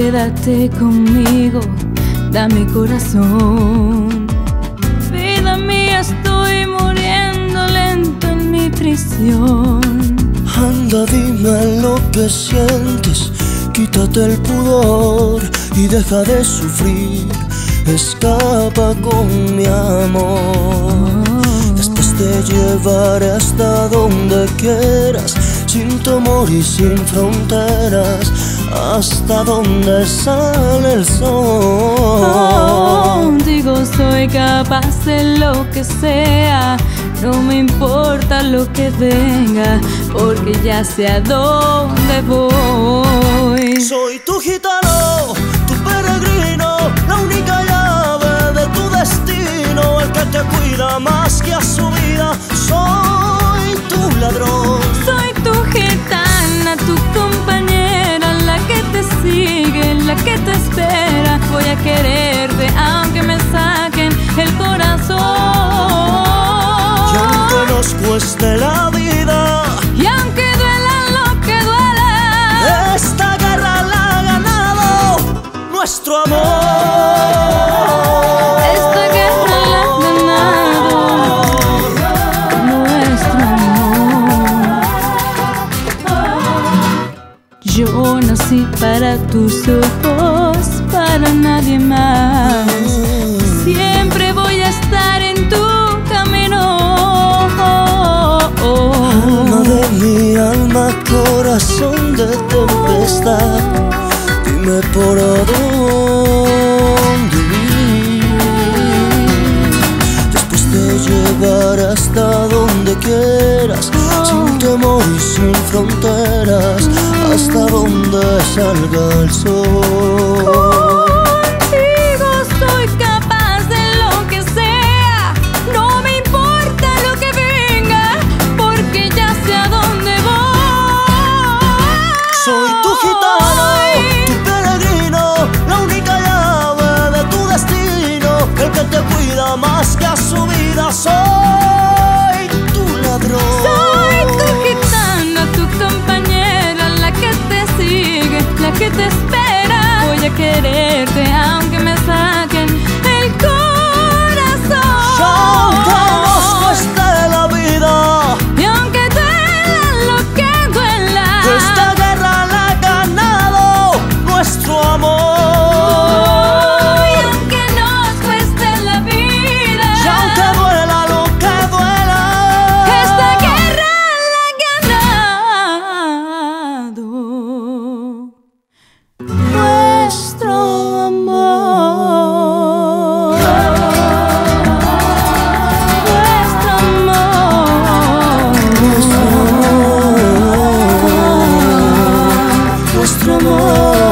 Quédate conmigo, dame corazón. Vida mía, estoy muriendo lento en mi prisión. Anda, dime lo que sientes, quítate el pudor y deja de sufrir. Escapa con mi amor. Después te llevaré hasta donde quieras, sin temor y sin fronteras, hasta donde sale el sol. Contigo soy capaz de lo que sea, no me importa lo que venga, porque ya sé a dónde voy. Soy tu gitano, tu peregrino, la única llave de tu destino, el que te cuida más que a su vida. Soy tu ladrón, soy tu gitana, tu compañera, la que te sigue, la que te espera. Voy a quererte aunque me saquen el corazón. Y aunque nos cueste la vida, y aunque duela lo que duela, esta guerra la ha ganado nuestro amor. Esta guerra la ha ganado nuestro amor. Yo nací para tus ojos, para nadie más. Siempre voy a estar en tu camino. Alma de mi alma, corazón de tempestad, dime por dónde ir. Después te llevaré hasta donde quieras, sin temor y sin fronteras, hasta donde salga el sol. Te cuida más que a su vida. Soy tu ladrón, soy tu gitana, tu compañera, la que te sigue, la que te espera. Voy a quererte aunque me saquen el corazón. Y aunque nos cueste la vida, y aunque duela lo que duela, esta guerra la ha ganado nuestro amor. Nuestro amor.